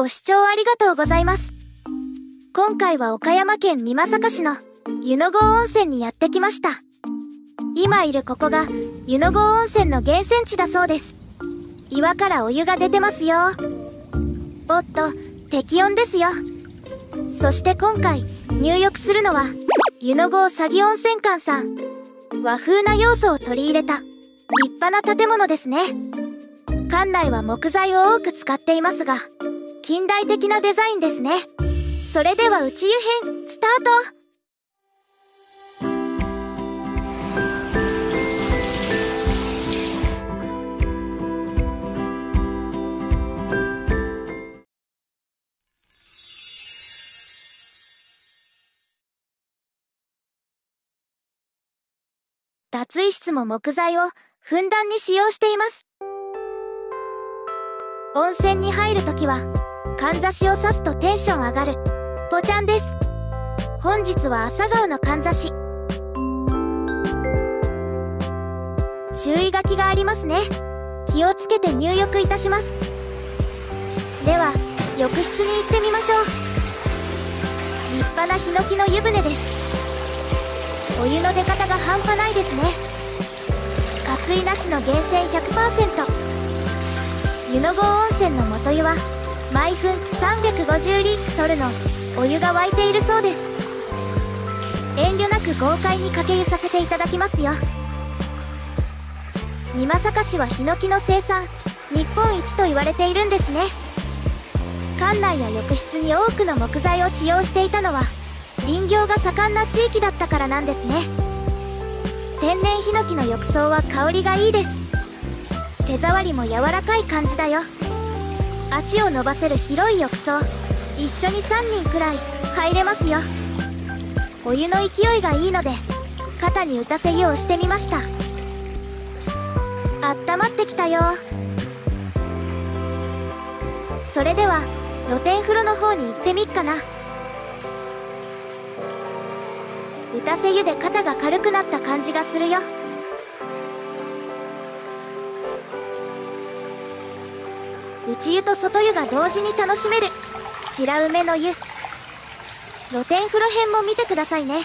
ご視聴ありがとうございます。今回は岡山県美作市の湯の郷温泉にやってきました。今いるここが湯の郷温泉の源泉地だそうです。岩からお湯が出てますよ。おっと、適温ですよ。そして今回入浴するのは湯の郷佐木温泉館さん。和風な要素を取り入れた立派な建物ですね。館内は木材を多く使っていますが、近代的なデザインですね。それでは内湯編スタート。脱衣室も木材をふんだんに使用しています。温泉に入るときはかんざしを刺すとテンション上がるぽちゃんです。本日は朝顔のかんざし。注意書きがありますね。気をつけて入浴いたします。では浴室に行ってみましょう。立派なヒノキの湯船です。お湯の出方が半端ないですね。加水なしの源泉 100%。 湯の郷温泉の元湯は毎分350リットルのお湯が沸いているそうです。遠慮なく豪快にかけ湯させていただきますよ。美作市はヒノキの生産日本一と言われているんですね。館内や浴室に多くの木材を使用していたのは林業が盛んな地域だったからなんですね。天然ヒノキの浴槽は香りがいいです。手触りも柔らかい感じだよ。足を伸ばせる広い浴槽、一緒に3人くらい入れますよ。お湯の勢いがいいので肩に打たせ湯をしてみました。あったまってきたよ。それでは露天風呂の方に行ってみっかな。打たせ湯で肩が軽くなった感じがするよ。内湯と外湯が同時に楽しめる白梅の湯。露天風呂編も見てくださいね。